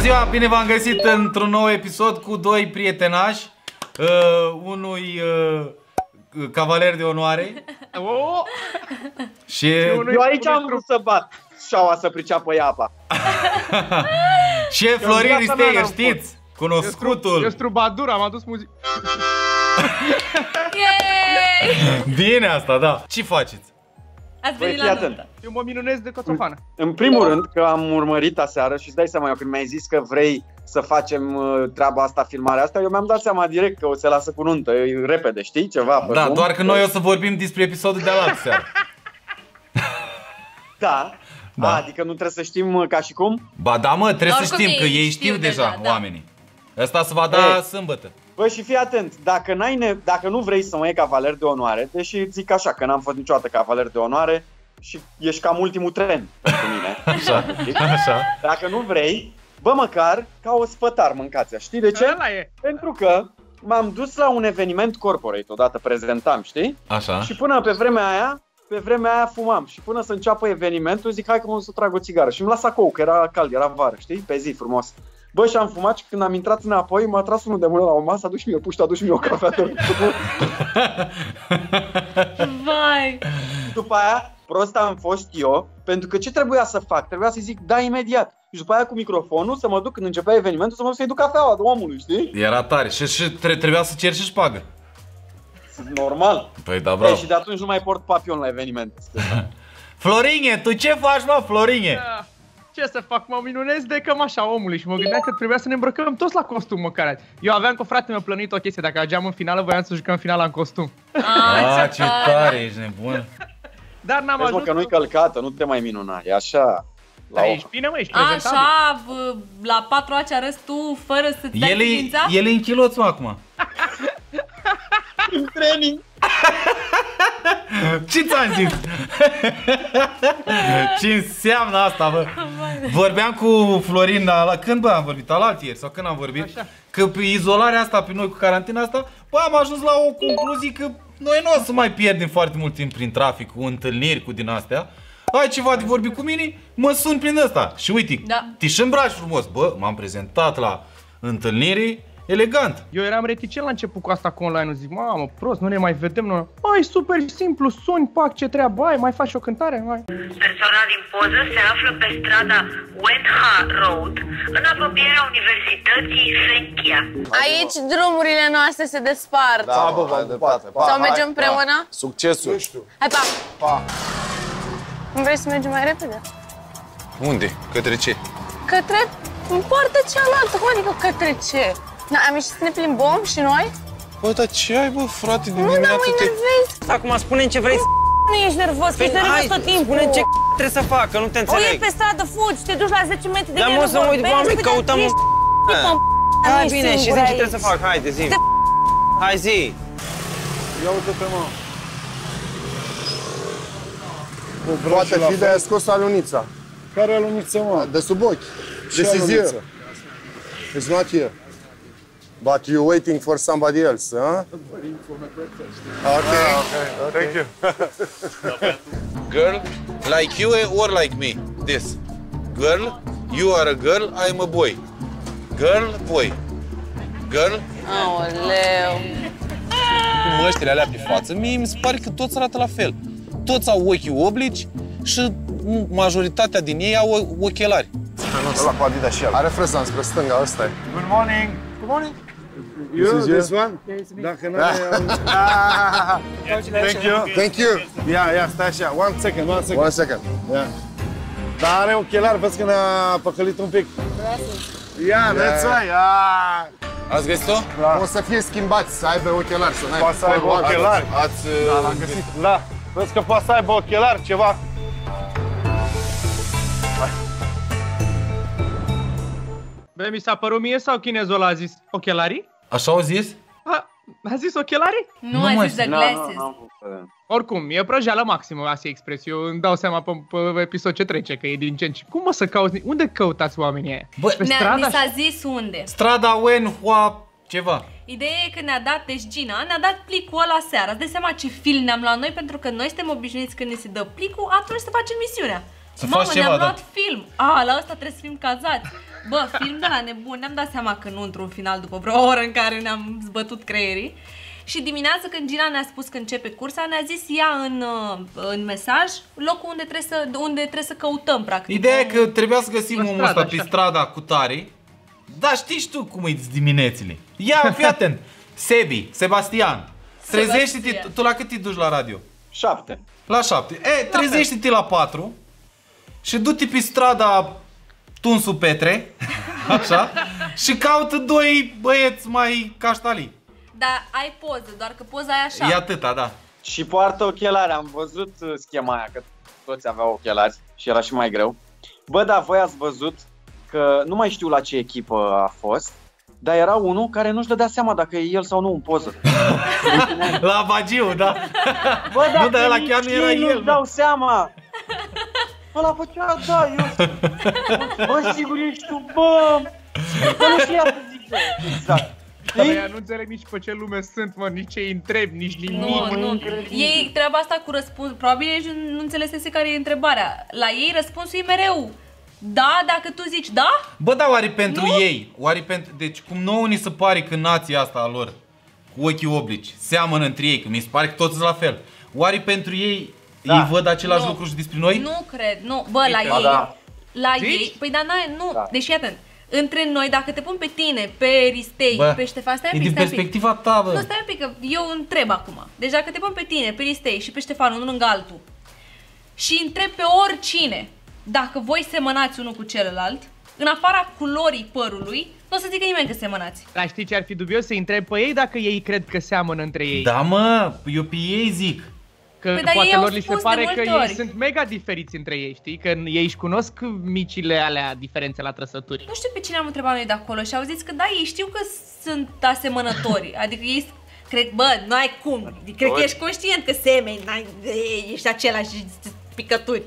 Bună ziua, bine v-am găsit într-un nou episod cu doi prietenași, unui cavaler de onoare. Și eu aici am vrut să bat șaua să priceapă apa. Și Florin Ristei, știți? Cunoscutul. Eu strubadur, am adus muzică. Bine asta, da. Ce faceți? Ați venit la nuntă. Eu mă minunez de Coțofană. În primul rând că am urmărit aseară și îți dai seama, eu când mi-ai zis că vrei să facem treaba asta, filmarea asta, eu mi-am dat seama direct că o să lasă cu nuntă, repede, știi, ceva. Da, cum? Doar că noi o să vorbim despre episodul de la seară. Da. Da. A, adică nu trebuie să știm ca și cum? Ba da, mă, trebuie oricum să știm, că ei știu deja, da, oamenii. Asta se va da sâmbătă. Bă, și fii atent, dacă nu vrei să mă iei cavaler de onoare, deși zic așa, că n-am fost niciodată cavaler de onoare și ești cam ultimul tren pentru mine. Așa, așa. Dacă nu vrei, bă, măcar ca o spătar mâncați-a. Știi de ce? Pentru că m-am dus la un eveniment corporate, odată prezentam, știi? Așa. Și până pe vremea aia, fumam și până să înceapă evenimentul zic hai că mă să trag o țigară și îmi las acou, că era cald, era vară, știi? Pe zi frumos. Bă, și am fumat și când am intrat înapoi m-a tras unul de mână la o masă, aduci-mi o puștă, aduci-mi o cafea. Vai! După aia, prost am fost eu, pentru că ce trebuia să fac? Trebuia să-i zic da imediat. Și după aia cu microfonul să mă duc când începea evenimentul să mă duc să-i duc cafeaua de omului, știi? Era tare și trebuia să ceri și pagă. Normal. Păi da, bravo. Și de atunci nu mai port papion la eveniment. Florine, tu ce faci, mă, Florine? Ce să fac, mă minunez de cămașa omului și mă gândeam că trebuia să ne îmbrăcăm toți la costum măcar. Eu aveam cu fratele meu plănuit o chestie, dacă ajungeam în finală, voiam să jucăm finala în costum. Ah, ce tare, ești nebun. Dar n-am ajuns. Vezi, mă, că nu-i călcată, nu te mai minuna, e așa. Da, ești bine, mă, ești prezentabil. Așa, la 4 aci arăți tu fără să-ți dai ființa? El e în chiloț, mă, acum. În training. Ce ți-am zis? Ce înseamnă asta, bă? Vorbeam cu Florin, când, bă, am vorbit? Alaltieri sau când am vorbit? Așa. Că pe izolarea asta, pe noi cu carantina asta, bă, am ajuns la o concluzie că noi nu o să mai pierdem foarte mult timp prin trafic, cu întâlniri, cu din astea. Ai ceva de vorbit cu mine? Mă sun prin asta. Și uite, te-și îmbraci frumos. Bă, m-am prezentat la întâlniri. Elegant. Eu eram reticent la început cu asta cu online-ul, zic, mamă, prost, nu ne mai vedem, nu. Ai, super simplu, suni, pac, ce treabă ai, mai faci o cântare, mai. Persoana din poză se află pe strada Wenhua Road, în apropierea Universității Senchia. Aici drumurile noastre se despart. Da, bă, pa, sau mergem împreună? Succesul. Nu știu. Hai, pa! Pa! Nu vrei să mergem mai repede? Unde? Către ce? Către partea cealaltă, cum adică către ce? Da, am ieșit să ne plimbăm și noi? Bă, dar ce ai, bă, frate, din dimineață? Nu, dar mă enervezi! Acum spune-mi ce vrei să... Nu ești nervos, că ești nervos tot timpul! Spune-mi ce trebuie să facă, nu te înțeleg! O iei pe stradă, fugi, te duci la 10 metri de gheară, vorbești, pe căutăm ești... Hai, bine, și zi ce trebuie să fac, haide, zi! Hai, zi! Ia uite-te, mă! Poate fi de-aia scos alunița. Care aluniță, mă? De sub ochi. Ce aluniță? It's not here. But you're waiting for somebody else, huh? I'm waiting for my birthday. Okay. Thank you. Girl, like you or like me? This. Girl, you are a girl, I'm a boy. Girl, boy. Girl. Aoleu. Cu măștile alea pe față, mie mi se pare că toți arată la fel. Toți au ochii oblici și majoritatea din ei au ochelari. Ăla cu Adidas și el. Are freza spre stânga, ăsta e. Good morning. Morning. You, this one? Dacă n-ai... Thank you. Thank you. Ia, stai așa. One second. Dar are ochelari, vezi că ne-a păcălit un pic. Ia, that's why. Ați găsit-o? O să fie schimbați, să aibă ochelari. Poate să aibă ochelari. Da, l-am găsit. Da. Vezi că poate să aibă ochelari, ceva. Mi s-a părut mie sau chinezul ăla a zis ochelarii? Așa au zis? A zis ochelarii? Nu, a zis the glasses. Oricum, e prăjeală maximă Asia Express. Eu îmi dau seama pe episod ce trece, că e din ce în ce. Cum o să cauți? Unde căutați oamenii aia? Mi s-a zis unde. Strada Wenhua ceva. Ideea e că ne-a dat, deci Gina, ne-a dat plicul ăla seara. Îți dai seama ce film ne-am luat noi, pentru că noi suntem obișnuiți când ne se dă plicul, atunci să facem misiunea. Mamă, ne-am luat film. A, la ăsta trebuie să fim cazați. Bă, film de la nebun. Ne-am dat seama că nu într-un final, după vreo oră în care ne-am zbătut creierii. Și dimineața când Gina ne-a spus că începe cursa, ne-a zis ea în mesaj locul unde trebuie să căutăm, practic. Ideea e că trebuia să găsim omul ăsta pe strada cu tare. Da, știi tu cum e diminețile. Ia, fii atent. Sebi, Sebastian, trezește-te, tu la cât te duci la radio? 7. La 7. E, trezește-te la 4 și du-te pe strada Tunsu Petre, așa, și caută doi băieți mai caștalii. Dar ai poză, doar că poza e așa. E atâta, da. Și poartă ochelari, am văzut schema aia, că toți aveau ochelari și era și mai greu. Bă, da, voi ați văzut că nu mai știu la ce echipă a fost, dar era unul care nu-și dădea seama dacă e el sau nu în poză. La Bagiu, da. Bă, da, nu, dar ăla chiar nu era el. Nu-și dau seama. Ăla făcea, da, eu. Bă, sigur, ești tu, bă. Bă, nu știa să zice. Exact. Ei? Nu înțeleg nici pe ce lume sunt, mă, nici ce-i întreb, nici nimic. Nu. Ei, treaba asta cu răspuns, probabil nu înțelesese care e întrebarea. La ei răspunsul e mereu da, dacă tu zici da? Bă, dar oare pentru nu? Ei, oare pentru... Deci cum nouă ni se pare că nația asta a lor, cu ochii oblici, seamănă între ei, că mi se pare că toți sunt la fel. Oare pentru ei, da, ei văd același lucru și despre noi? Nu cred, nu, bă, la ei, da. La zici? Ei, păi dar nu, da. Deci atent. Între noi, dacă te pun pe tine, pe Ristei, bă, pe Ștefania, stai un pic, stai perspectiva ta, bă. Nu, stai un pic, că eu întreb acum. Deci dacă te pun pe tine, pe Ristei și pe Ștefan, unul lângă altul, și întreb pe oricine dacă voi semănați unul cu celălalt, în afara culorii părului, nu o să zică nimeni că semănați. Dar știi ce ar fi dubios? Să-i întreb pe ei dacă ei cred că seamănă între ei. Da, mă, eu pe ei zic. Că păi, poate lor li se pare că ei sunt mega diferiți între ei, știi? Că ei își cunosc micile alea diferențe la trăsături. Nu știu pe cine am întrebat noi de acolo și au zis că da, ei știu că sunt asemănători. Adică ei cred, bă, n-ai cum. Cred că ești conștient că semeni, ești același picături.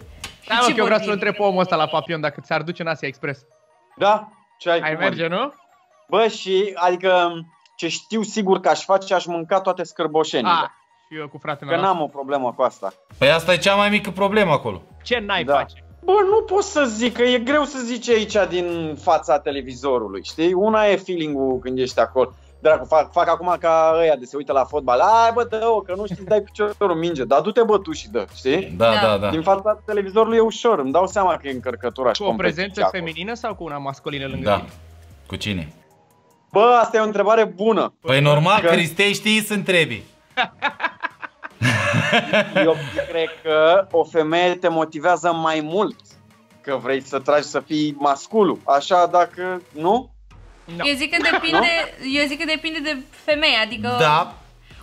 Da, mă, că eu vreau să-l întreb pe omul ăsta la Papion dacă ți-ar duce în Asia Express. Da, ce ai merge, nu? Bă, și adică ce știu sigur că aș face, aș mânca toate scârboșenile. Ah. Eu cu fratele meu. Că n-am o problemă cu asta. Păi asta e cea mai mică problemă acolo. Ce n-ai face? Bă, nu pot să zic, că e greu să zici aici din fața televizorului, știi? Una e feeling-ul când ești acolo. Dracu, fac acum ca ăia de se uită la fotbal. Ai, bă, dă-o, că nu știi, dai piciorul minge. Dar du-te, bă, tu și dă, știi? Da. Din fața televizorului e ușor, îmi dau seama că e încărcătura și cu o prezență feminină sau cu una masculină lângă ei? Cu cine? Bă, asta e o întrebare bună. Păi normal, că Ristei știi să întrebi. Eu cred că o femeie te motivează mai mult că vrei să tragi să fii masculul. Așa dacă nu? No. Eu zic că depinde, nu? Eu zic că depinde de femeie, adică da.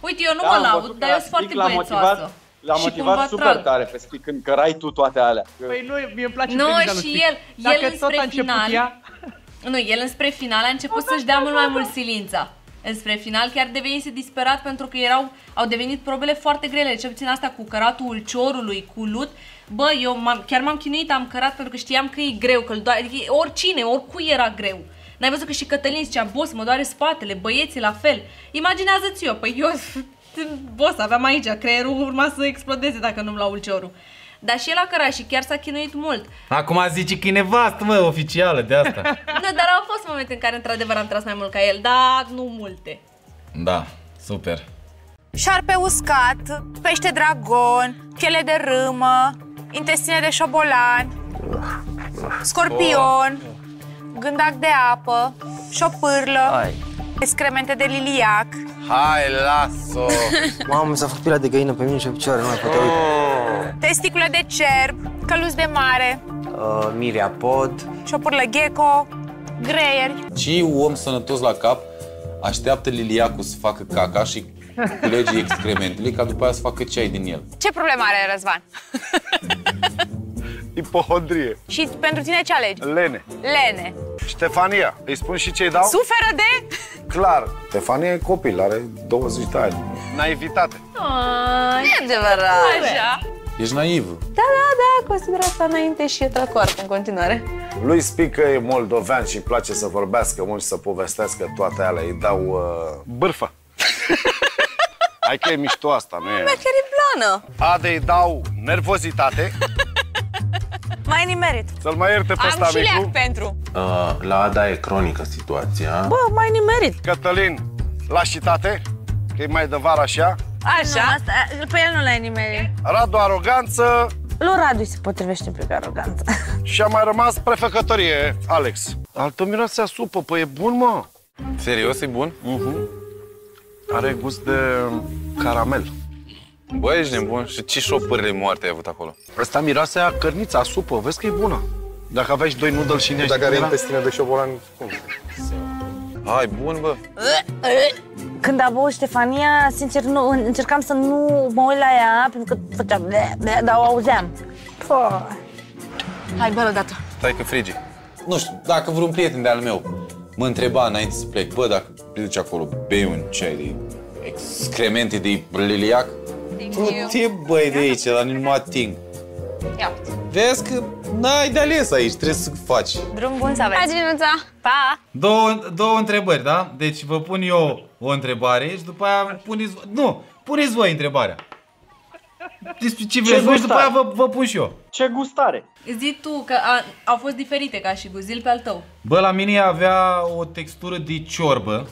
Uite, eu nu mă laud, dar eu sunt foarte băiețoasă. L-a motivat super tare pe Spic când cărai tu toate alea. Păi nu, mie îmi place pe lui Spic. Dacă tot a început ea... Nu, el înspre final a început să-și dea mult mai mult silința. Înspre final chiar devenise disperat pentru că au devenit probele foarte grele, cel puțin asta cu căratul ulciorului, cu lut. Bă, eu chiar m-am chinuit, am cărat pentru că știam că e greu, că adică oricine, oricui era greu. N-ai văzut că și Cătălin zicea, boss, mă doare spatele, băieții la fel. Imaginează-ți eu, păi eu, boss, aveam aici, creierul urma să explodeze dacă nu-mi lua ulciorul. Dar și el a cărat și chiar s-a chinuit mult. Acum zice că e nevastă, mă, oficială de asta. Nu, dar au fost momente în care într-adevăr am tras mai mult ca el, dar nu multe. Da, super. Șarpe uscat, pește dragon, piele de râmă, intestine de șobolan, scorpion, gândac de apă, șopârlă, excremente de liliac. Hai, las-o! Mamă, s-a făcut pila de găină pe mine și pe picioare, nu mai putea uita. Testicule de cerb, căluți de mare, miriapod, șopârlă gecko, greieri. Ce om sănătos la cap așteaptă liliacul să facă caca și culege excrementele ca după aia să facă ceai din el? Ce problemă are Razvan? Ipohondrie. Și pentru tine ce alegi? Lene. Ștefania, îi spun și ce-i dau? Suferă de... Clar. Ștefania e copil, are 20 de ani. Naivitate. E adevărat. Așa. Ești naiv. Da, consider asta înainte și e trăcoart în continuare. Lui Spic că e moldovean și îi place să vorbească mult și să povestească toate alea. Îi dau... Bârfă. Hai că e mișto asta, nu e? Mea chiar e plană. Adei dau nervozitate. Mai nimerit. Să-l mai ierte pe ăsta micul. Am și leac pentru. La Ada e cronică situația. Bă, mai nimerit. Cătălin, lași citate, că e mai de vară așa. Așa? Nu, asta, pe el nu l-ai nimerit. Radu, aroganță. Lui Radu se potrivește pe aroganță. Și a mai rămas prefăcătorie, Alex. Altă miroase a supă, păi e bun, mă. Serios, e bun? Are gust de caramel. Bă, ești nebun? Și ce șopârle moarte ai avut acolo? Ăsta miroase a cărniță, a supă, vezi că e bună. Dacă aveai și doi noodles și nești... Dacă are intestină de șobolan, cum? Hai, bun, bă! Când a băut Ștefania, sincer, nu, încercam să nu mă uit la ea, pentru că făceam bleh, dar o auzeam. Pă. Hai, bă, odată. Stai că frigi. Nu știu, dacă vreun prieten de-al meu mă întreba înainte să plec, bă, dacă duci acolo, bei un ceai de excremente de liliac, te băi de aici, la nu mă ating. Ia uite. Vezi că n-ai de ales aici, trebuie să faci. Drum bun să aveți. Pa, Ginuța! Pa! Două întrebări, da? Deci vă pun eu o întrebare și după aia puneți... Nu! Puneți voi întrebarea. Despre ce vreți voi și după aia vă pun și eu. Ce gustare! Zi tu că au fost diferite ca și guzil pe al tău. Bă, la mine avea o textură de ciorbă.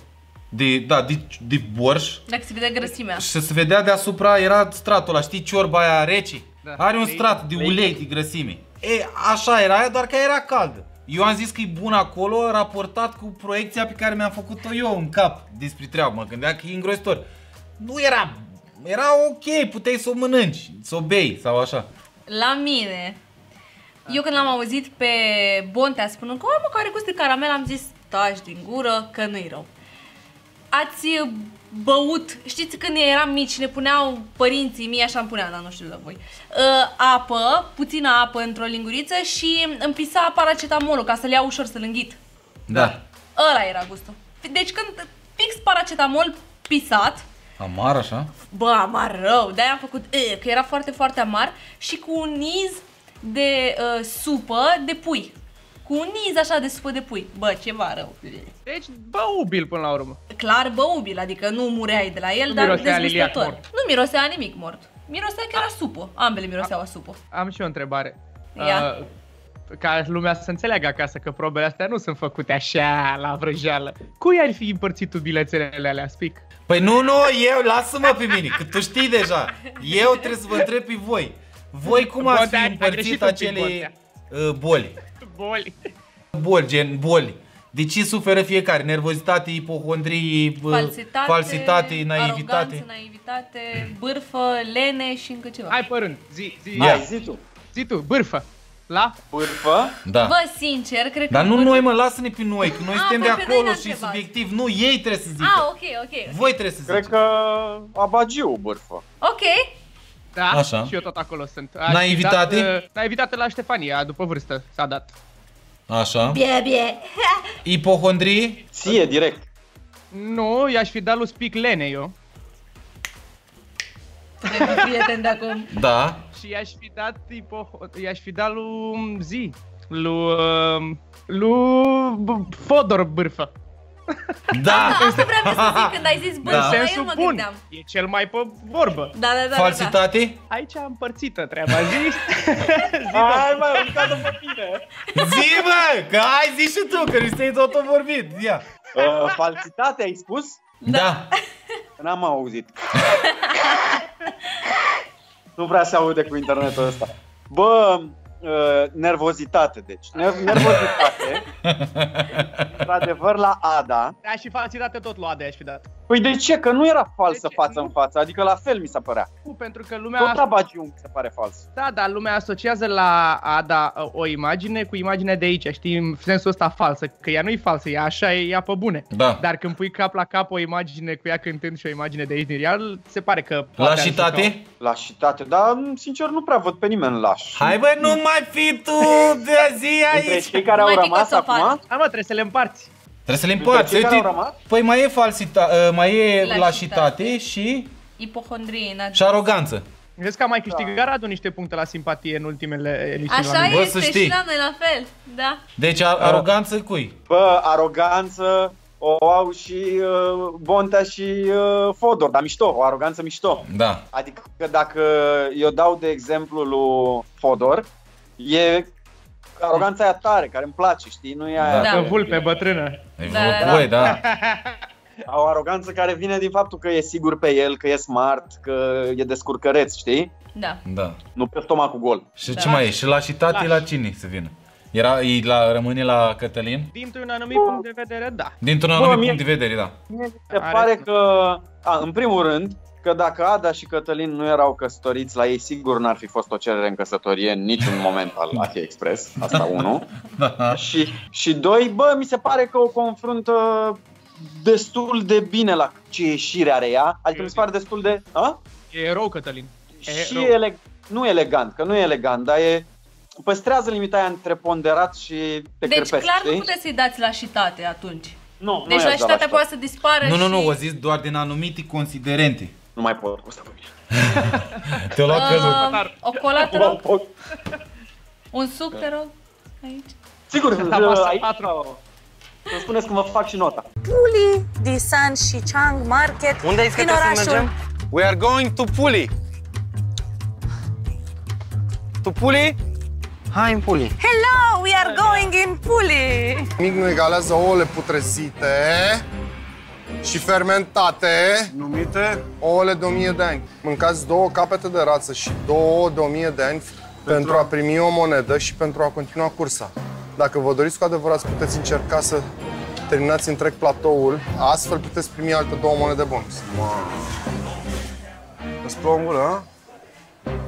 De borș. Dacă se vedea grăsimea. Și se vedea deasupra, era stratul ăla, știi, ciorba aia rece? Da. Are un strat de ulei, de grăsime. E, așa era aia, doar că era caldă. Eu am zis că e bun acolo, raportat cu proiecția pe care mi-am făcut-o eu în cap despre treabă. Mă gândeam că e îngrozitor. Nu era... Era ok, puteai să o mănânci, să o bei sau așa. La mine... Eu când l-am auzit pe Bontea spunând că o, mă, care gust de caramel, am zis taci din gură, că nu-i rău. Ați băut, știți când eram mici, ne puneau părinții mie, așa îmi punea, dar nu știu de voi, apă, puțină apă într-o linguriță și îmi pisa paracetamolul ca să-l iau ușor, să-l înghit. Da. Ăla era gustul. Deci când fix paracetamol pisat. Amar așa? Bă, amar rău, de-aia am făcut, că era foarte, foarte amar și cu un niz de supă de pui. Cu un niz așa de supă de pui. Bă, ceva rău. Deci băubil până la urmă. Clar băubil, adică nu mureai de la el, nu dar dezgustător. Nu mirosea nimic mort. Mirosea că era supă. Ambele miroseau a supă. Am și o întrebare. Ia. Ca lumea să înțeleagă acasă că probele astea nu sunt făcute așa la vrăjeală. Cui ar fi împărțit tu bilețelele alea, Spic? Păi nu, eu, lasă-mă pe mine, că tu știi deja. Eu trebuie să vă întreb pe voi. Voi cum ați fi împărțit acele boli? Boli, gen boli. De ce suferă fiecare? Nervozitate, ipohondrie, falsitate, naivitate, bârfă, lene și încă ceva. Hai, părând, zi tu. Zi tu, bârfă. La? Bârfă? Da. Bă, sincer, cred că... Dar nu noi, mă, lasă-ne pe noi, că noi suntem de acolo și subiectiv. Nu, ei trebuie să zică. A, ok. Voi trebuie să zică. Cred că abagiu, bârfă. Ok. Da, așa. Și eu tot acolo sunt. Naivitate? Naivitate la Ștefania, după vârstă s-a dat. Așa. Bie. Ipohondrie? Ție, direct. Nu, i-aș fi dat lui Spic lene eu. Trebuie prieten de acum. Da. Și i-aș fi dat lui lui Fodor bârfă. Da! Asta vreau să zic când ai zis bârfă, la el mă gândeam. E cel mai pe vorbă. Da. Falsitate? Aici am împărțită treaba, zi. Hai, mă, uita-te pe tine. Zi, mă, că ai zis și tu, că Ristei tot-o vorbit. Ia. Falsitate ai spus? Da. N-am auzit. Nu prea se aude cu internetul ăsta. Bă... nervozitate, deci. Nervozitate. Într-adevăr, la Ada. Da, și falsitate tot la Ada i-aș fi dat. Păi de ce? Că nu era falsă față în față, adică la fel mi se părea. Nu, pentru că lumea... Tot abagiu se pare fals. Da, dar lumea asociază la Ada o imagine cu imaginea de aici, știi, în sensul ăsta falsă, că ea nu-i falsă, ea așa e ea pe bune. Da. Dar când pui cap la cap o imagine cu ea cântând și o imagine de aici din real, se pare că... Lașitate? Lașitate, dar sincer nu prea văd pe nimeni laș. Hai bă, nu mai fi tu de zi aici! Între cei care au rămas acum... Hai mă, trebuie să le împarți. Trebuie să le împarți. Păi mai e falsitate, mai e lașitate și... Ipohondrie. Și aroganță. Vezi că am mai câștigat Radu niște puncte la simpatie în ultimele emisiuni. Așa este și la noi la fel, da. Deci aroganță cui? Bă, aroganță o au și Bontea și Fodor, dar mișto, o aroganță mișto. Da. Adică dacă eu dau de exemplu lui Fodor, e aroganța aia tare, care îmi place, știi? Nu e aia... Da. Vulpe, bătrână. Deci, da. O aroganță care vine din faptul că e sigur pe el, că e smart, că e descurcăreț, știi? Da. Nu pe stomacul gol. Și ce mai e? Și lașitate la cine să vină? Rămâne la Cătălin? Dintr-un anumit punct de vedere, da. Dintr-un anumit punct de vedere, da. Mi se pare că, în primul rând, că dacă Ada și Cătălin nu erau căsătoriți, la ei sigur n-ar fi fost o cerere în căsătorie în niciun moment al Asia Express. Asta unu. Și doi, bă, mi se pare că o confruntă destul de bine la ce ieșire are ea. Adică mi se pare destul de... A? E erou, Cătălin. Și nu e elegant, că nu e elegant, dar e... Păstrează limita aia între ponderat și te cărpesc. Deci clar nu puteți să-i dați lașitate atunci. Nu, deci lașitatea poate să dispară. Nu, o zis doar din anumite considerente. Nu mai pot cu asta pe mine. Te-o luat căzut. O cola, te rog. Un suc, te rog. Aici. Sigur, aici. Să-mi spuneți că mă fac și nota. Puli, Disan și Chang Market. Unde ai zis că trebuie să mergem? We are going to Puli. To Puli? Hai în Puli. Hello, we are going in Puli. Nimic nu egalează ouăle putrezite și fermentate, numite ouăle de 1000 de ani. Mâncați două capete de rață și două de 1000 de ani pentru a primi o monedă și pentru a continua cursa. Dacă vă doriți cu adevărat, puteți încerca să terminați întreg platoul, astfel puteți primi alte două monede bonus. Îți plouă în gură, a?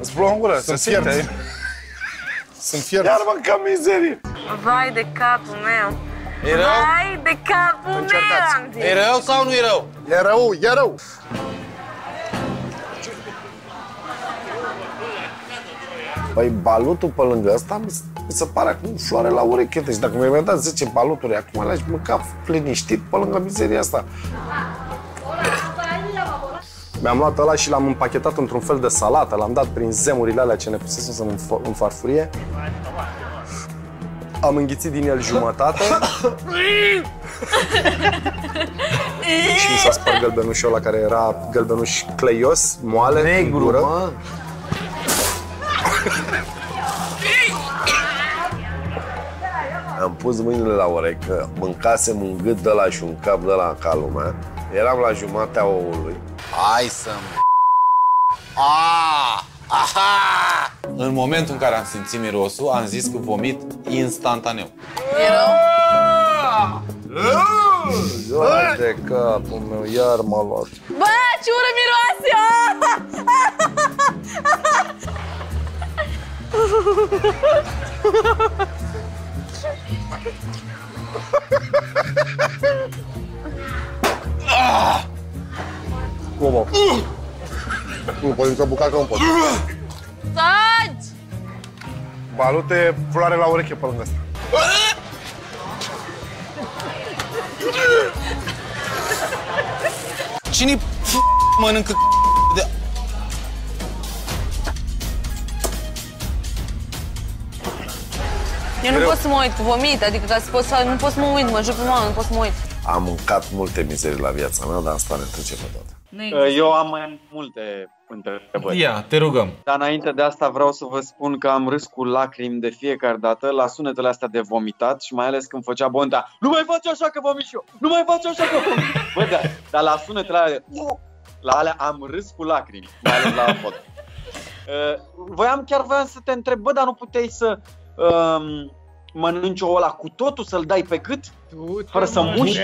Îți plouă în gură, se simte. Sunt fier. Iar mâncam mizerie. Vai de capul meu. E rău? Vai de capul meu. E rău sau nu e rău? E rău, e rău. Păi balutul pe lângă ăsta mi se pare acum floare la urechete. Și dacă mi-ai dat 10 baluturi acum, le-aș mânca liniștit pe lângă mizeria asta. Mi-am luat ăla și l-am împachetat într-un fel de salată, l-am dat prin zemurile alea ce ne pusesem în farfurie. Am înghițit din el jumătate. Și mi s-a spart gălbenușul ăla care era gălbenuș cleios, moale, negru, în gură. Am pus mâinile la urecă, mâncasem un gât de la și un cap de la ca lumea. Eram la jumatea oului. Hai să-mi... Aha! În momentul în care am simțit mirosul, am zis că vomit instantaneu. Erau? Iar de capul meu, iar m-a luat. Bă, ce ură miroase! Nu pot. Nu pot nicio bucacă, nu pot. Taci! Balute, floare la ureche pe lângă asta. Cine mănâncă de... Eu nu pot să mă uit, vomit, adică ca să pot să... Nu pot să mă uit, mă jur pe mama, nu pot să mă uit. Am mâncat multe mizerii la viața mea, dar asta ne trece pe toate. Eu am mai multe întrebări. Ia, te rugăm. Dar înainte de asta vreau să vă spun că am râs cu lacrimi de fiecare dată la sunetele astea de vomitat și mai ales când făcea Bontea. Nu mai faci așa că vomit și eu! Nu mai faci așa că vomit! Bă, dar la sunetele alea, la alea am râs cu lacrimi, mai ales la Fodor. Chiar voiam să te întreb, bă, dar nu puteai să... mănânci-o ăla cu totul, să-l dai pe gât? Fără să muși?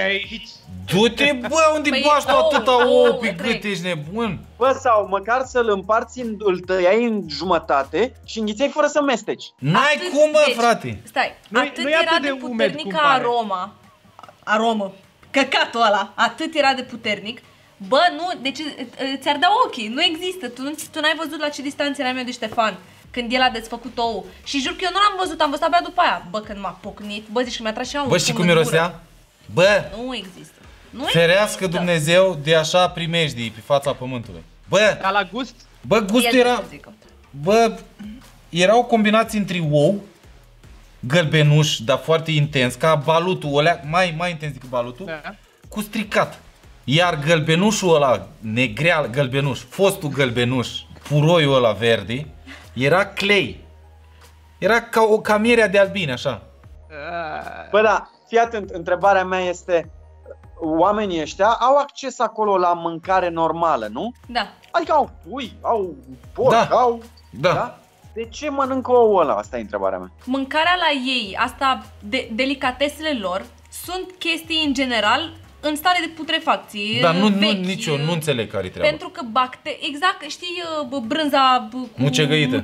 Du-te, bă, unde bași atâta ouă pe gât, ești nebun? Bă, sau măcar să-l împarți, îl tăiai în jumătate și înghițeai fără să mesteci. N-ai cum, bă, frate! Stai, atât era de puternică aroma. Aromă. Căcatul ăla, atât era de puternic. Bă, nu, deci ți-ar da ochii, nu există. Tu n-ai văzut la ce distanță eram eu de Ștefan când el a desfăcut ou. Și jur că eu nu l-am văzut, am văzut abia după aia. Bă, când m-a pocnit, bă, zici că mi-a tras și un... Bă, și cum mirosea? Bă! Nu există. Ferească Dumnezeu de așa primejdii pe fața pământului. Bă! Ca la gust? Bă, gustul era... Bă, era o combinație între ou, gălbenuș, dar foarte intens, ca balutul ăla, mai intens decât balutul, cu stricat. Iar gălbenușul ăla, negreal gălbenuș, fostul gălbenuș, puroiul ăla verde, era clei. Era ca o camierea de albine, așa. Bă, da, fii atent, întrebarea mea este, oamenii ăștia au acces acolo la mâncare normală, nu? Da. Adică au pui, au porc, da. Au... Da. Da? De ce mănâncă ouă ăla? Asta e întrebarea mea. Mâncarea la ei, asta, delicatesele lor, sunt chestii în general în stare de putrefacție. Dar nu înțeleg care-i treaba. Pentru că exact, știi brânza cu mucegăită?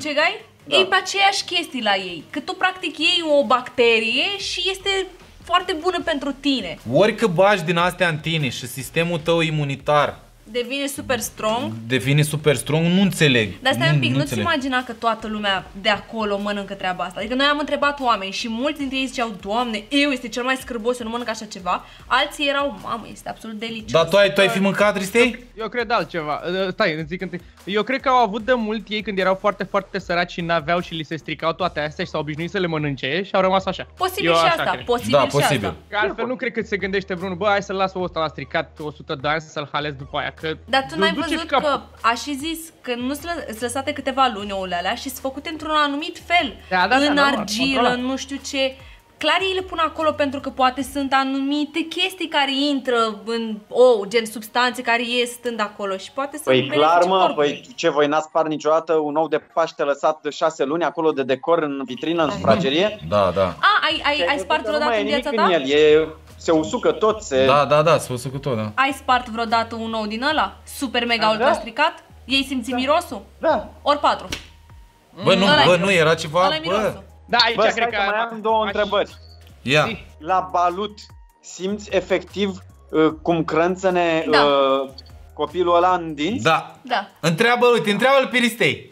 Da. E pe aceeași chestii la ei. Că tu practic iei o bacterie și este foarte bună pentru tine. Ori că bagi din astea în tine și sistemul tău imunitar devine super strong. Nu înțeleg. Dar stai un pic, nu-ți imagina că toată lumea de acolo mănâncă treaba asta. Adică noi am întrebat oameni și mulți dintre ei ziceau: Doamne, este cel mai scârbos, eu nu mănânc așa ceva. Alții erau: mamă, este absolut delicios. Dar tu ai fi mâncat, Ristei? Eu cred altceva. Stai, eu cred că au avut de mult ei când erau foarte, foarte săraci și n-aveau și li se stricau toate astea și s-au obișnuit să le mănânce și au rămas așa. Posibil eu și asta, cred. Posibil. Că altfel nu cred că se gândește vreunul: bă, hai să-l las ăsta la stricat 100 de ani să-l halez după aia. Dar tu n-ai văzut că a și zis că nu sunt lăsate câteva luni ouăle alea și sunt făcute într-un anumit fel, în argilă, nu știu ce. Clar ei le pun acolo pentru că poate sunt anumite chestii care intră în ou, gen substanțe care ies stând acolo și poate să... Păi clar, mă, ce, voi n-ați spart niciodată un ou de Paște lăsat de 6 luni acolo de decor în vitrină, în sufragerie? Da, da. Ai spart vreodată în viața ta? Se usucă tot, se... Da, se usucă tot, da. Ai spart vreodată un ou din ăla? Super mega ultra stricat? Ei simți mirosul? Da. Ori 4. Bă, nu era ceva... Bă, da, aici cred că mai am două întrebări. Ia. La balut simți efectiv cum crânțăne copilul ăla în dinți? Da. Întreabă-l, uite, întreabă-l pe Ristei.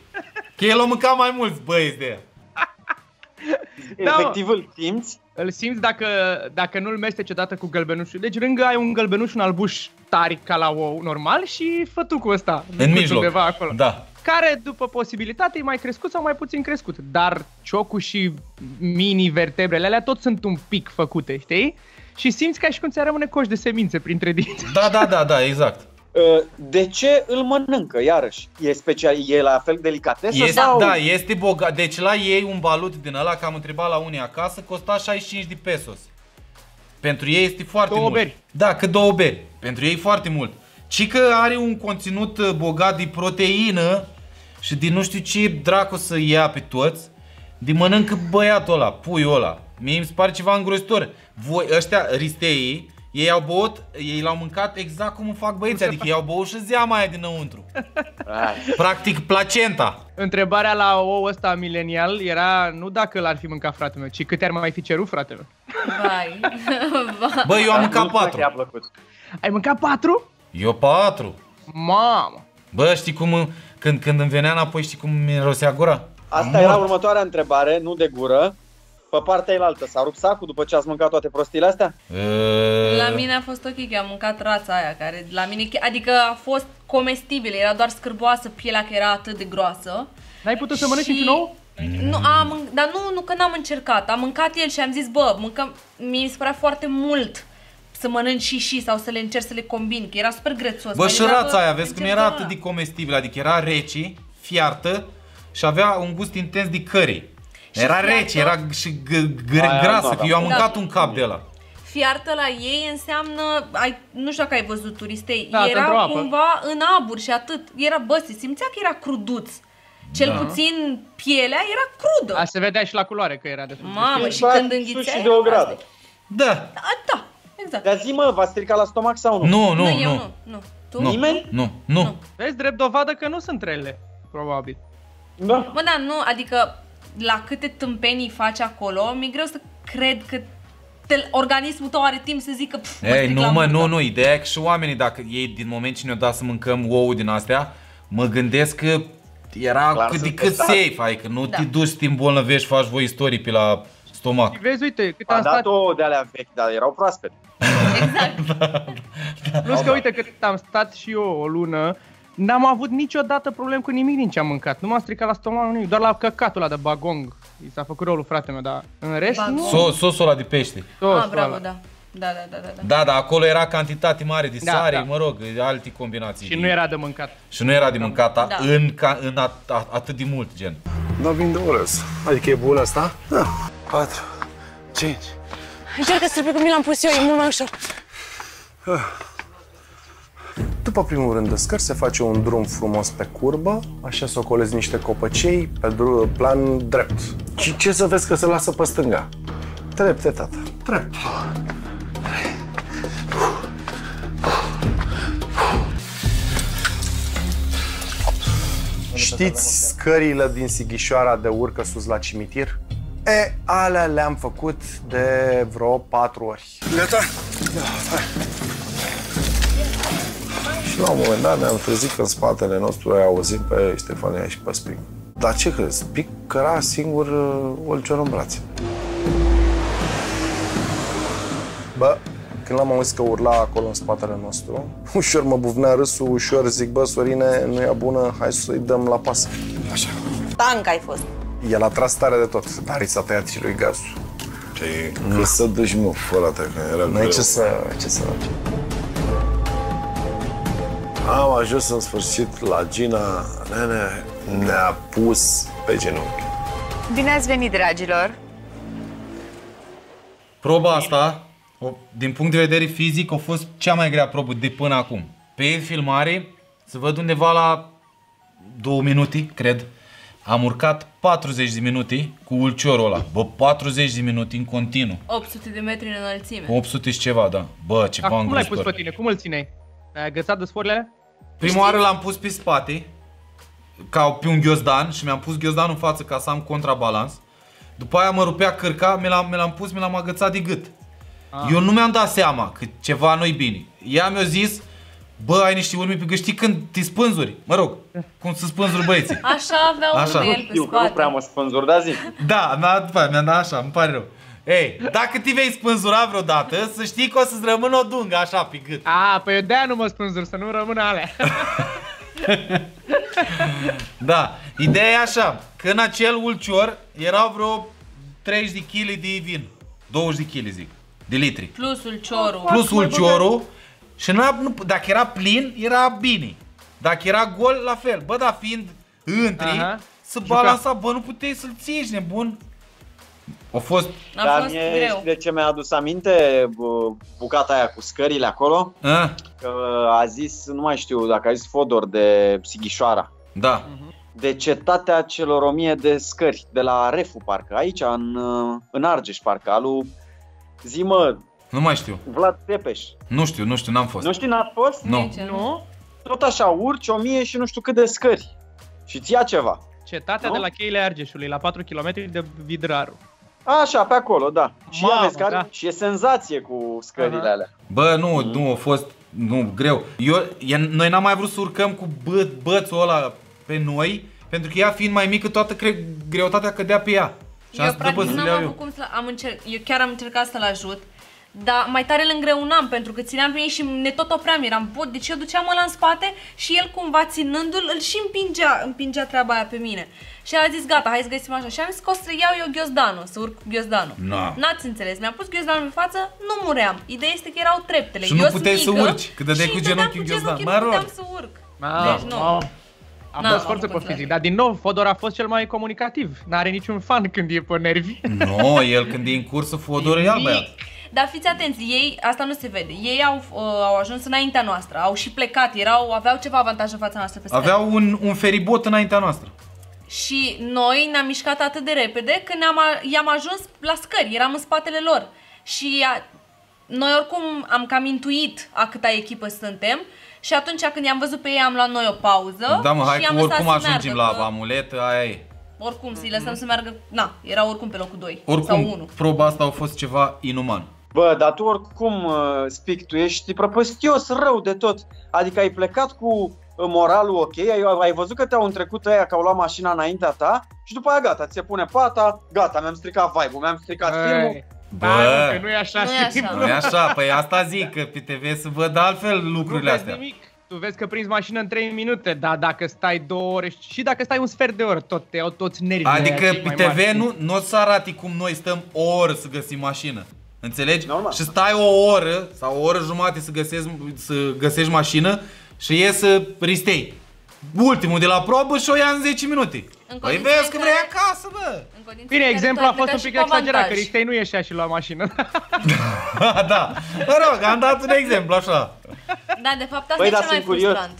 Că el a mâncat mai mulți băieți de ea. Efectiv îl simți? Îl simți dacă nu-l mesteci odată cu gălbenușul. Deci lângă ai un gălbenuș, un albuș tari ca la ou normal și fătucul ăsta în mijloc, acolo, da. Care după posibilitate e mai crescut sau mai puțin crescut. Dar ciocul și mini-vertebrele alea tot sunt un pic făcute, știi? Și simți ca și cum ți-ar rămâne coș de semințe printre dinți. Da, exact. De ce îl mănâncă, iarăși? E la fel delicatesă sau? Da, este bogat. Deci la ei un balut din ăla, că am întrebat la unii acasă, costa 65 de pesos. Pentru ei este foarte mult. Beri. Da, că 2 beri. Pentru ei foarte mult. Ci că are un conținut bogat de proteină și din nu știu ce dracu să ia pe toți, din mănâncă băiatul ăla, puiul ăla. Mie îmi pare ceva îngrozitor. Voi, ăștia, Risteii, ei l-au mâncat exact cum îmi fac băieții, adică i-au băut și zeama aia dinăuntru. Practic placenta. Întrebarea la ou ăsta milenial era nu dacă l-ar fi mâncat fratele meu, ci câte ar mai fi cerut fratele meu. Vai. Bă, eu am mâncat 4. Ai mâncat 4? Eu 4. Mamă. Bă, știi cum, când îmi venea înapoi, știi cum mirosea gura? Asta era următoarea întrebare, nu de gură. Pe partea elaltă, s-a rupt sacul după ce ați mâncat toate prostiile astea? La mine a fost ok că am mâncat rața aia, care la mine, adică a fost comestibilă, era doar scârboasă pielea că era atât de groasă. N-ai putut să mănânci niciun ou? Nu, dar nu că n-am încercat, am mâncat el și am zis, bă, mi se părea foarte mult să mănânci și sau să le încerc să le combin, că era super grețos. Bă, și rața aia, vezi cum era atât de comestibilă, adică era rece, fiartă și avea un gust intens de curry. Era rece, era și grasă, că eu am mâncat un cap de ăla. Fiartă la ei înseamnă, nu știu dacă ai văzut, Turistei, era cumva în abur și atât. Era, bă, se simțea că era cruduț. Cel puțin pielea era crudă. Se vedea și la culoare că era de frumos. Mamă, și când înghițea... Da. Da, exact. Dar zi, mă, v-ați stricat la stomac sau nu? Nu. Tu? Nimeni? Nu. Vezi, drept dovadă că nu sunt rele, probabil. Da. Bă, da, nu, adică... La câte tâmpenii faci acolo, mi-e greu să cred că organismul tău are timp să zică... Nu, ideea e că și oamenii, dacă ei din moment ce ne-au dat să mâncăm ouă din astea, mă gândesc că era clar cât de cât safe, adică nu te duci să te îmbolnăvești, faci voi istorii pe la stomac. Și vezi, uite, cât am stat... ouă de alea vechi, dar erau proaspete. Exact. Plus că uite cât am stat și eu o lună, n-am avut niciodată problem cu nimic din ce am mâncat. Nu m-a stricat la stomac, nimic. Doar la căcatul ăla de bagong i s-a făcut rolul, frate meu, dar în rest nu. Sosul ăla de pește. Bravo, da. Da, acolo era cantitate mare de sare, mă rog, alte combinații. Și nu era de mâncat. Și nu era de mâncat atât de mult, gen. Dar vin de orez. Adică e bun asta? Da. 4, 5. Încearcă să-l pe cum mi l-am pus eu, e mult mai ușor. După primul rând de scări se face un drum frumos pe curbă, așa socolezi niște copăcei pe plan drept. Și ce să vezi că se lasă pe stânga? Trepte, tata, trepte. Știți scările din Sighișoara de urcă sus la cimitir? E, alea le-am făcut de vreo 4 ori. Gata? Și la un moment dat ne-am trezit că în spatele nostru ai auzit pe Ștefania și pe Spic. Dar ce crezi? Spic căra singur olcior în brațe. Bă, când l-am auzit că urla acolo în spatele nostru, ușor mă bufnea râsul, ușor zic, bă, Sorine, nu e bună, hai să-i dăm la pas. Așa. Tank ai fost. El a tras tare de tot, dar i s-a tăiat și lui gazul. Nu să duci, mă, fără ta, că era greu. ce să Am ajuns în sfârșit la Gina, ne-a pus pe genunchi. Bine ați venit, dragilor! Proba asta, din punct de vedere fizic, a fost cea mai grea probă de până acum. Pe filmare, se văd undeva la 2 minute, cred. Am urcat 40 de minute cu ulciorul ăla. Bă, 40 de minute în continuu. 800 de metri în înălțime. 800 și ceva, da. Bă, ce bani. Cum l-ai pus pe tine? Cum îl țineai? Ai agățat de sforile? Prima oară l-am pus pe spate, ca pe un ghiozdan, și mi-am pus ghiozdanul în față ca să am contrabalans. După aia mă rupea cârca, mi l-am agățat de gât. Eu nu mi-am dat seama că ceva nu-i bine. Ea mi-a zis, bă, ai niște urme pe gât, știi când te spânzuri? Mă rog, cum să spânzuri băieții. Așa aveau unul de el pe spate. Nu prea mă spânzuri, dar zic. Da, mi-am dat așa, îmi pare rău. Ei, dacă te vei spânzura vreodată, să știi că o să-ți rămână o dungă așa pe gât. A, păi eu de-aia nu mă spânzur, să nu rămână alea. Da, ideea e așa, că în acel ulcior erau vreo 30 de kg de vin. 20 de kg, zic, de litri. Plus ulciorul. Plus ulciorul. Și dacă era plin, era bine. Dacă era gol, la fel. Bă, dar fiind întri, să balansa, bă, nu puteai să-l ții, ești nebun. A fost... Dar mie, știi de ce mi-a adus aminte bucata aia cu scările acolo? Că a zis, nu mai știu dacă a zis Fodor de Sighișoara. Da. De cetatea celor 1000 de scări, de la Refu, parcă, aici, în Argeș, parcă, alu... Zi, mă... Nu mai știu. Vlad Țepeș. Nu știu, n-am fost. Nu știi, n-ați fost? Nu. Nu? Tot așa, urci 1000 și nu știu cât de scări. Și ți ia ceva. Cetatea de la Cheile Argeșului, la 4 km de Vidraru. Așa, pe acolo, da. Și și e senzație cu scările alea. Bă, nu a fost greu. Noi n-am mai vrut să urcăm cu bățul ăla pe noi, pentru că ea fiind mai mică, toată greutatea cădea pe ea. Și eu practic n-am avut cum să... Eu chiar am încercat să-l ajut, dar mai tare îl îngreunam, pentru că țineam pe ei și ne tot opream, deci eu duceam ăla în spate și el cumva ținându-l, îl și împingea treaba aia pe mine. Și el a zis, gata, hai să găsim așa. Și am zis că o să iau eu ghiozdanul, să urc cu ghiozdanul. N-ați înțeles, mi-am pus ghiozdanul în față, nu muream. Ideea este că erau treptele. Și eu nu puteai să urci, că dădeai cu genunchiul ghiozdan. Și nu puteam să urc. Deci nu. A fost forță pe fizic, dar din nou Fodor a fost cel mai comunicativ. N-are niciun fan când e pe nervi. Nu, el când e în cursă, Fodor e al băiat. Dar fiți atenți, ei, asta nu se vede, ei au ajuns înaintea noastră, au și plecat, aveau ceva avantaj în fața noastră pe scări. Aveau un feribot înaintea noastră. Și noi ne-am mișcat atât de repede că i-am ajuns la scări, eram în spatele lor. Și noi oricum am cam intuit a câta echipă suntem. Și atunci când i-am văzut pe ei am luat noi o pauză. Da mă, hai că oricum ajungem la amulet, aia e. Oricum, să-i lăsăm să meargă, na, erau oricum pe locul 2 sau 1. Proba asta a fost ceva inuman. Bă, dar tu oricum, Spic, tu ești prăpăstios rău de tot. Adică ai plecat cu moralul ok, ai văzut că te-au întrecut aia, că au luat mașina înaintea ta și după aia gata, ți se pune pata, gata, mi-am stricat vibe-ul, mi-am stricat filmul. Bă, nu e așa, păi asta zic, că pe TV să văd altfel lucrurile astea. Tu vezi că prinzi mașină în 3 minute, dar dacă stai 2 ore și dacă stai un sfert de oră, tot te iau toți nervii. Adică pe TV nu o să arate cum noi stăm o oră să găsim mașină. Înțelegi? Normal. Și stai o oră sau o oră jumate să găsești mașină și iese Ristei. Ultimul de la probă și o ia în 10 minute. Păi vezi că vrei acasă, bă! Bine, exemplu a fost un pic exagerat, că Ristei nu ieșea și lua mașină. Da, mă rog, am dat un exemplu, așa. Da, de fapt asta e cel mai frustrant.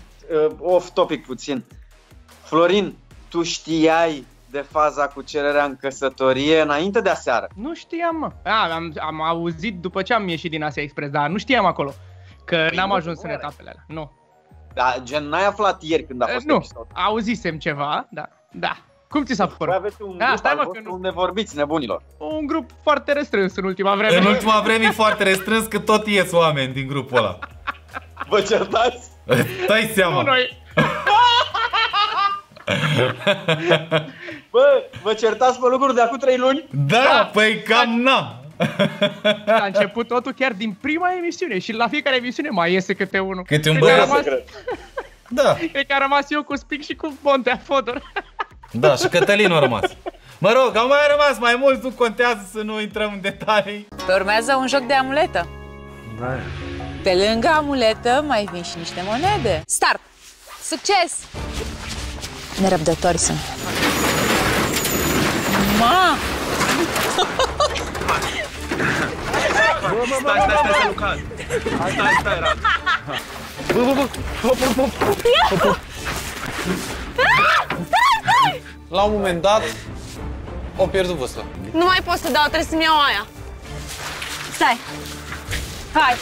Off topic puțin. Florin, tu știai de faza cu cererea în căsătorie înainte de aseară? Nu știam, mă. Am auzit după ce am ieșit din Asia Express, dar nu știam acolo. Că n-am ajuns în etapele alea, nu. Dar gen n-ai aflat ieri când a fost episodul? Nu, auzisem ceva, da, da. Cum ți s-a părut? Aveți un grup al vostru unde vorbiți, nebunilor. Un grup foarte restrâns în ultima vreme. În ultima vreme e foarte restrâns, că tot ies oameni din grupul ăla. Vă certați? Stai seama. Nu noi. Bă, vă certați pe lucruri de acum 3 luni? Da, păi cam n-am. A început totul chiar din prima emisiune și la fiecare emisiune mai iese câte unul. Câte un băiat. Da. Cred că a rămas eu cu Spic și cu Bontea, Fodor. Da, și Cătălin a rămas. Mă rog, au mai rămas mai mulți, nu contează să nu intrăm în detalii. Pe urmează un joc de amuletă. Da. Pe lângă amuletă mai vin și niște monede. Start! Succes! Nerăbdători sunt. Ma! Stai! La un moment dat, o pierdut vâsla. Nu mai pot să dau, trebuie să-mi iau aia. Stai! Hai!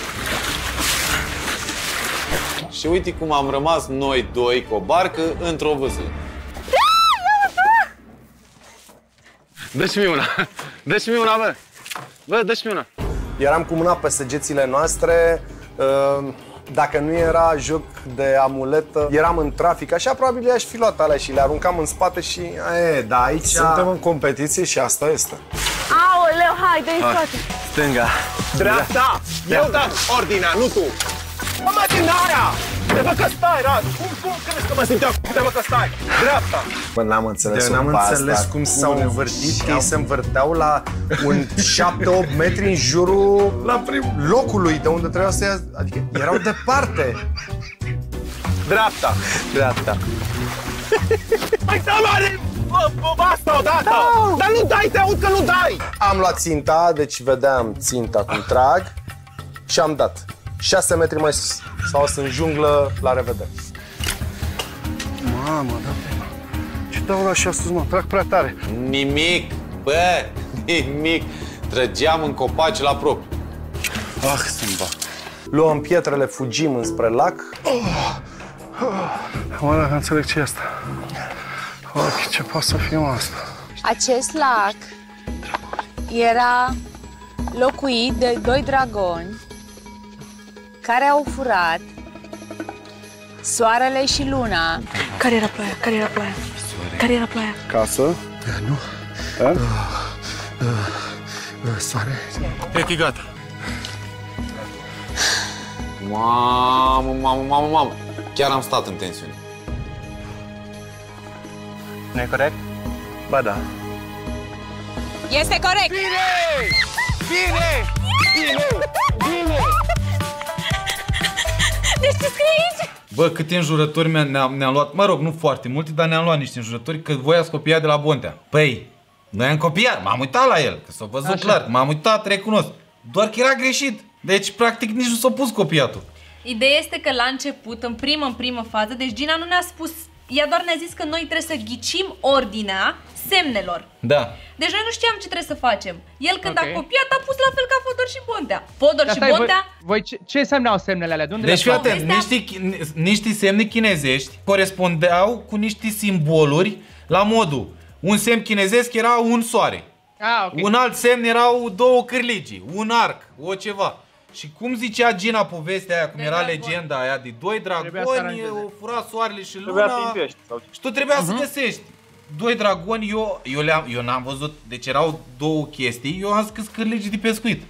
Și uite cum am rămas noi doi cu o barcă într-o vâslă. Dă-și-mi una! Dă-și-mi una, bă! Bă, dă-și-mi una! Eram cu mâna pe săgețile noastre, dacă nu era joc de amuletă, eram în trafic, așa probabil le-aș fi luat alea și le aruncam în spate și... E, da, aici suntem în competiție și asta este. Aoleu, hai, dă-i spate! Stânga! Dreapta! Eu dat ordinea, nu tu! Mă, mă, din aia! Trebuie că stai, Radu! Cum crezi că mă simteam? Trebuie că stai! Dreapta! Bă, n-am înțeles cum s-au învârtit, că ei se învârteau la un 7-8 metri în jurul locului de unde trebuia să ia... Adică erau departe! Dreapta! Dreapta! Mai stau mare! Asta odată! Dar nu dai, te aud că nu dai! Am luat ținta, deci vedeam ținta cum trag și am dat. 6 metri mai sus. Sau sunt junglă, la revedere. Mamă, da. Ce dau la așa sus, mă? Trag prea tare. Nimic, bă, nimic. Trăgeam în copaci la propriu. Ah, simba. Luăm pietrele, fugim înspre lac. Oare că înțeleg ce e asta. Oare ce poate să fie asta. Acest lac era locuit de doi dragoni care au furat Soarele și Luna. Care era ploaia? Care era ploaia? Care era ploaia? Casă? Nu. Soare? Cred că e gata. Mamă, mamă, mamă, mamă. Chiar am stat în tensiune. Nu e corect? Ba da. Este corect! Bine! Bine! Bine! Bine! Deci ce scrie aici? Bă, câte înjurături ne-am luat, mă rog, nu foarte multe, dar ne-am luat niște înjurături că voi ați copiat de la Bontea. Păi, noi am copiat, m-am uitat la el, că s-a văzut așa clar, m-am uitat, recunosc. Doar că era greșit, deci practic nici nu s-a pus copiatul. Ideea este că la început, în primă fază, deci Gina nu ne-a spus, ea doar ne-a zis că noi trebuie să ghicim ordinea semnelor. Da. Deci noi nu știam ce trebuie să facem. El când a copiat a pus la fel ca Fodor și Bontea. Fodor și Bontea... Voi ce însemnau semnele alea? De unde deci, atent, niște semne chinezești corespundeau cu niște simboluri la modul. Un semn chinezesc era un soare. Un alt semn erau două cârligii, un arc, o ceva. Și cum zicea Gina povestea aia, cum era legenda aia de doi dragoni, o fura Soarele și Luna. Și tu trebuia să găsești. Doi dragoni, eu n-am văzut, deci erau două chestii, eu am scris cârligii de pescuit.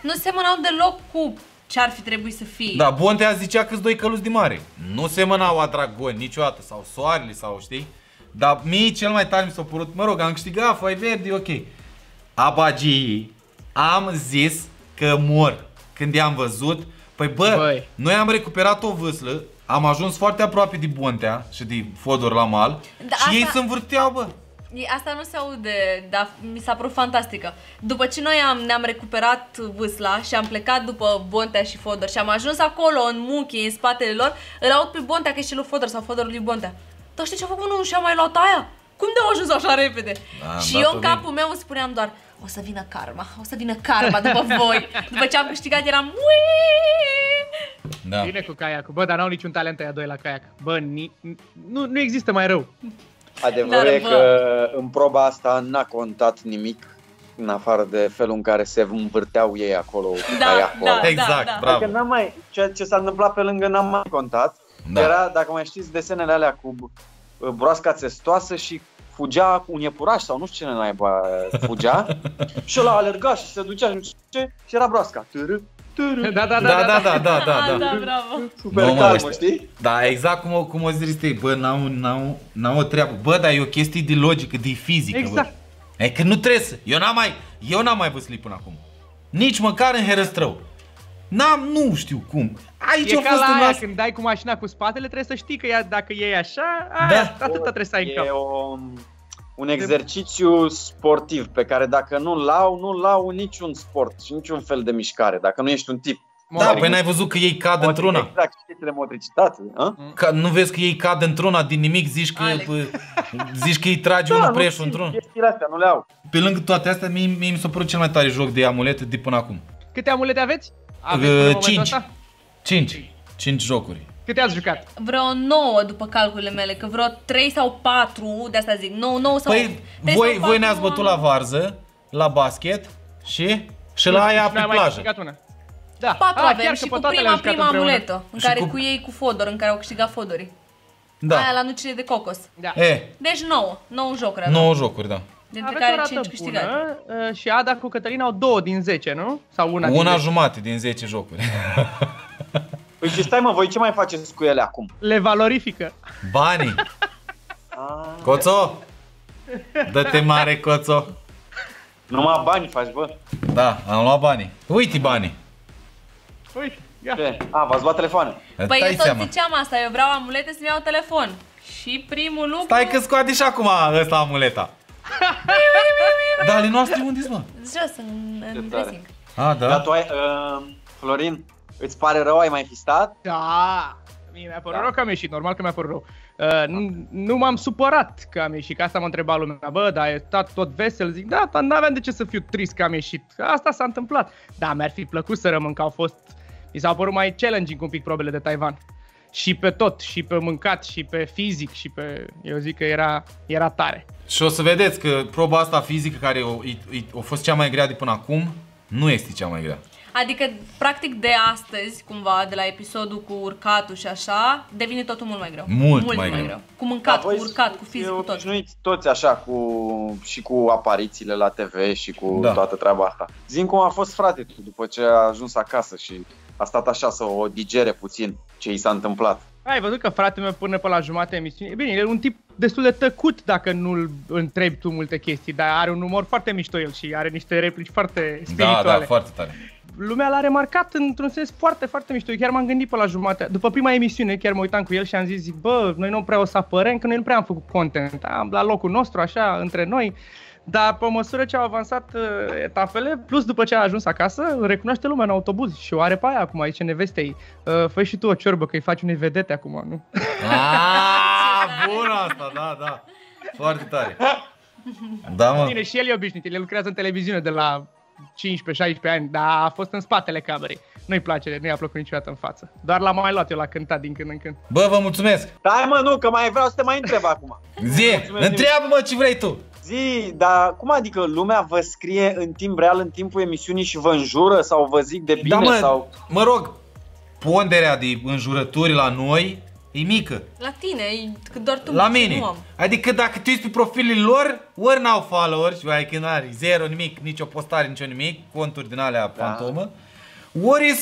Nu semănau deloc cu ce-ar fi trebuit să fie. Da, Bontea zicea că-s doi căluți de mare. Nu semănau a dragoni niciodată, sau soarele, sau știi? Dar mie cel mai tare mi s-a părut, mă rog, am câștigat, fai verde, ok. Abagii, am zis că mor când i-am văzut. Păi bă, noi am recuperat o vâslă, am ajuns foarte aproape de Bontea și de Fodor la mal, da, și asta... ei se învârteau, bă. Asta nu se aude, dar mi s-a părut fantastică. După ce noi ne-am recuperat vâsla și am plecat după Bontea și Fodor și am ajuns acolo în munchii, în spatele lor, îl aud pe Bontea că ești lui Fodor sau Fodorul lui Bontea. Dar știi ce a făcut unul și a mai luat aia? Cum de-au ajuns așa repede? Da, și eu în capul meu spuneam doar, o să vină karma, o să vină karma după voi. După ce am câștigat eram uiii! Da. Bine cu caiacul, bă, dar n-au niciun talent aia doi la caiac. Bă, nu există mai rău. Adevărul e că în proba asta n-a contat nimic, în afară de felul în care se învârteau ei acolo. Da, exact, bravo. Adică ce s-a întâmplat pe lângă n-am mai contat. Da. Era, dacă mai știți, desenele alea cu broasca țestoasă și fugea un iepuraș sau nu știu ce naiba fugea și ăla alerga și se ducea și era broasca. Da, bravo. Super calmă, știi? Da, exact cum o zis Ristei, bă, n-au o treabă. Bă, dar e o chestie de logică, de fizică. Exact. E că nu trebuie să, eu n-am mai văzut până acum. Nici măcar în Herăstrău. Nu știu cum. Aici e ca la aia, când dai cu mașina cu spatele, trebuie să știi că dacă e așa, atâta trebuie să ai în cap. E un exercițiu sportiv pe care dacă nu-l lau niciun sport și niciun fel de mișcare, dacă nu ești un tip. Da, păi n-ai văzut că ei cad într-una? Exact, știți de motricitate, nu vezi că ei cad într-una din nimic, zici că ei trage unul preșul într-una? Pe lângă toate astea, mie mi s-a părut cel mai tare joc de amulete de până acum. Câte amulete aveți? 5 jocuri. Câte ați jucat? Vreo 9 după calculele mele, că vreo 3 sau 4, de asta zic, 9 sau 8. Păi voi ne-ați bătut la varză, la basket și la aia pe plajă. Da. 4 avem și cu prima amuletă, în care cu ei cu Fodor, în care au câștigat Fodorii. Da. Aia la nucile de cocos. Da. Deci 9 jocuri. 9 jocuri, da. Dintre care 5 câștigate. Și Ada cu Cătălin au 2 din 10, nu? Sau una jumate din 10 jocuri. Păi și stai mă, voi ce mai faceți cu ele acum? Le valorifică. Banii. Coțo! Dă-te mare, Coțo! Numai bani faci, bă. Da, am luat banii. Uite banii. Uite, gata. V-ați luat telefoane. Păi eu tot ziceam asta, eu vreau amulete să-mi iau telefon. Și primul lucru... Stai că scoate și acum ăsta amuleta. Dar ale noastre unde-s, mă? Jos, în dressing. Da? Dar tu ai, Florin, îți pare rău, ai mai fi stat? Da, mi-a părut rău că am ieșit, normal că mi-a părut rău. Nu m-am supărat că am ieșit, că asta mă întreba lumea, bă, dar ai stat tot vesel, zic, da, dar n-aveam de ce să fiu trist că am ieșit, asta s-a întâmplat. Da, mi-ar fi plăcut să rămân, că au fost, mi s-au părut mai challenging un pic probele de Taiwan. Și pe tot, și pe mâncat, și pe fizic, și pe, eu zic că era tare. Și o să vedeți că proba asta fizică care a fost cea mai grea de până acum, nu este cea mai grea. Adică, practic, de astăzi, cumva, de la episodul cu urcatul și așa, devine totul mult mai greu. Mult mai greu. Cu mâncat, cu urcat, cu fizic, cu tot. Obișnuiți toți așa, și cu aparițiile la TV și cu toată treaba asta. Zi-mi cum a fost frate tu, după ce a ajuns acasă și a stat așa să o digere puțin ce i s-a întâmplat. Ai văzut că fratele meu până pe la jumătate emisiune, bine, el e un tip destul de tăcut dacă nu-l întrebi tu multe chestii, dar are un umor foarte mișto el și are niște replici foarte spirituale. Da, foarte tare. Lumea l-a remarcat într-un sens foarte, foarte mișto. Eu chiar m-am gândit pe la jumătate. După prima emisiune chiar mă uitam cu el și am zis, bă, noi nu prea o să apărăm, că noi nu prea am făcut content, la locul nostru, așa, între noi. Dar pe măsură ce au avansat etapele, plus după ce a ajuns acasă, recunoaște lumea în autobuz și o are pe aia acum, aici nevestei. Fă și tu o ciorbă, că îi faci unei vedete acum, nu? Bună asta, da. Foarte tare. Da, mă. Bine, și el e obișnuit, el lucrează în televiziune de la 15-16 ani, dar a fost în spatele camerei. Nu-i place, nu i-a plăcut niciodată în față. Doar l-am mai luat eu la cântat din când în când. Bă, vă mulțumesc! Stai mă, nu, că mai vreau să te mai întreb acum. Zi, întreabă-mă ce vrei tu. Zi, dar cum adică lumea vă scrie în timp real, în timpul emisiunii și vă înjură sau vă zic de bine sau... Mă rog, ponderea de înjurături la noi e mică. La tine, e doar tu. La mine. Adică dacă tu ești pe profilul lor, ori n-au followers, adică n-are zero, nimic, nici o postare, nici nimic, conturi din alea fantomă, ori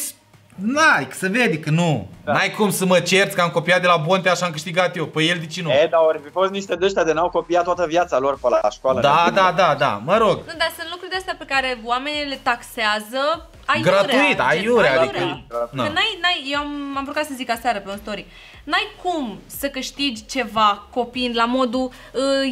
n-ai, să vede că nu. N-ai cum să mă cerți că am copiat de la Bontea și am câștigat eu. Păi el de ce nu? Dar ori fi fost niște de ăștia de n-au copiat toată viața lor pe la școală. Da, mă rog. Nu, dar sunt lucruri de astea pe care oamenii le taxează aiurea, gratuit, aiurea, adică... eu am vrut să zic aseară pe un story. N-ai cum să câștigi ceva copiind la modul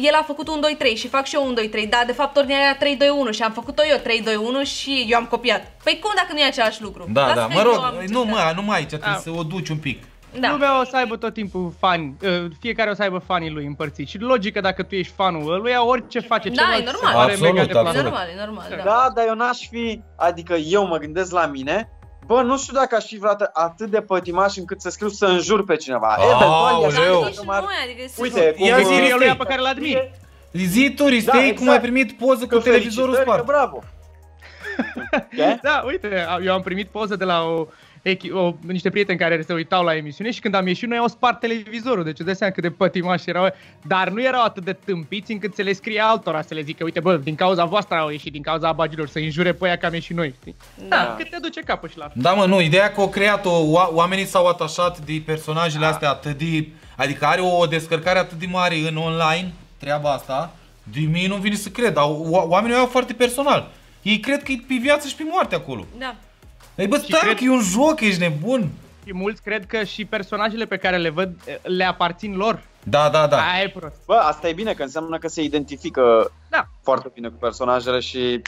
el a făcut un 2-3 și fac și eu un 2-3, dar de fapt ordinea era 3-2-1 și am făcut-o eu 3-2-1 și eu am copiat. Păi cum dacă nu e același lucru? Da, da, mă rog, nu mai aici, trebuie să o duci un pic. Da. Lumea o să aibă tot timpul fani, fiecare o să aibă fanii lui împărțiți. Și logică, dacă tu ești fanul ăluia, orice face celălalt, da, e normal. Absolut. E normal, da. Da, dar eu n-aș fi, adică eu mă gândesc la mine, bă, nu știu dacă aș fi vreodată atât de pătimaș încât să scriu să înjur pe cineva. Uite, ia zi-i lui pe care l-admir. Zi tu, Ristei, cum ai primit poză cu televizorul spart. Bravo. Da, uite, eu am primit poză de la niște prieteni care se uitau la emisiune și când am ieșit noi au spart televizorul, deci îți dai seama cât de pătimași erau, dar nu erau atât de tâmpiți încât să le scrie altora, să le zică, uite bă, din cauza voastră au ieșit, din cauza abagilor, să injure pe aia că am ieșit noi, știi? Da, da, cât te duce capul și la fel. Da mă, nu, ideea că o creat-o, oamenii s-au atașat de personajele astea atât de, adică are o descărcare atât de mare în online, treaba asta, de mie nu-mi vine să cred, dar oamenii o iau foarte personal, ei cred că e pe viață și pe moarte acolo. Da. Ei, bă, stai, cred că e un joc, ești nebun! Și mulți cred că și personajele pe care le văd le aparțin lor. Da, da, da. Aia e prost. Bă, asta e bine, că înseamnă că se identifică foarte bine cu personajele și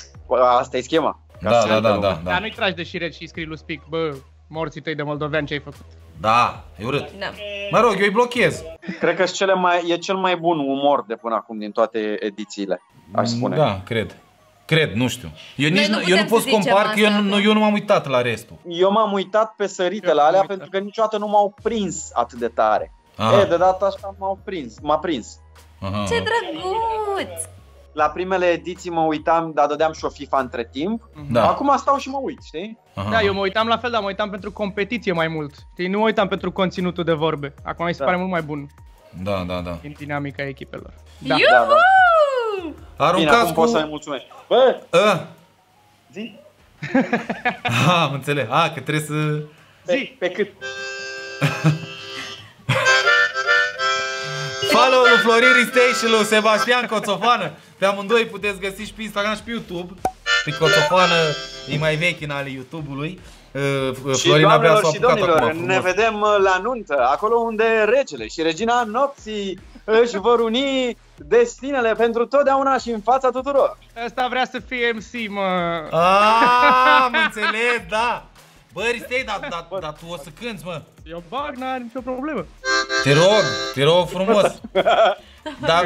asta e schema. Da. Dar nu-i tragi de șiret și scrii lui Spic, bă, morții tăi de moldoveani, ce ai făcut? Da, e urât. Da. Mă rog, eu îi blochez. Cred că e cel mai bun umor de până acum din toate edițiile, aș spune. Da, cred. Cred, nu știu. Eu nu pot să compar, că eu nu m-am uitat la restul. Eu m-am uitat pe săritele alea pentru că niciodată nu m-au prins atât de tare. E, de data asta m-a prins. Aha. Ce drăguț! La primele ediții mă uitam, dar dădeam și o FIFA între timp. Da. Acum stau și mă uit, știi? Aha. Da, eu mă uitam la fel, dar mă uitam pentru competiție mai mult. Știi? Nu mă uitam pentru conținutul de vorbe. Acum mi se pare mult mai bun. Da, da, da. Din dinamica echipelor. Da. Aruncați bine, acum cu... pot să-i mulțumesc. Bă! Zi! Am înțeles. Că trebuie să... Zi! Pe cât? Follow lui Florin Ristei și lui Sebastian Coțofană. Pe amândoi puteți găsi și pe Instagram și pe YouTube. Pe Coțofană e mai vechi în ale YouTube-ului. Și doamnelor și domnilor, ne vedem la nuntă, acolo unde regele și regina nopții își vor uni destinele pentru totdeauna și în fața tuturor. Asta vrea să fie MC, mă. Am înțeles, da. Bă, Ristei, dar tu o să cânti, mă. Eu bag, n-are nicio problemă. Te rog frumos. Dar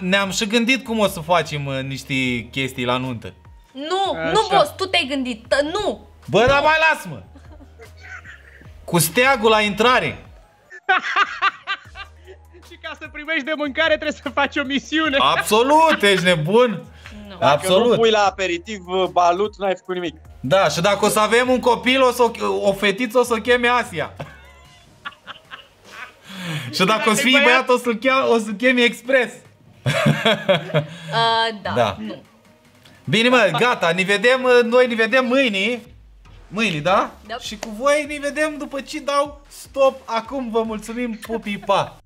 ne-am și gândit cum o să facem niște chestii la nuntă. Nu, boss, tu te-ai gândit, nu. Bă, dar mai las-mă! Cu steagul la intrare! Și ca să primești de mâncare trebuie să faci o misiune! Absolut, ești nebun! No. Absolut! Dacă nu pui la aperitiv balut, n-ai făcut nimic! Da, și dacă o să avem un copil, o fetiță o să o cheme Asia! Și dacă o să fii băiat, o să-l cheme Express! Da. Bine, mă, gata, ne vedem mâine. Mâine, da? Da. Și cu voi ne vedem după ce dau stop. Acum vă mulțumim, pupii, pa!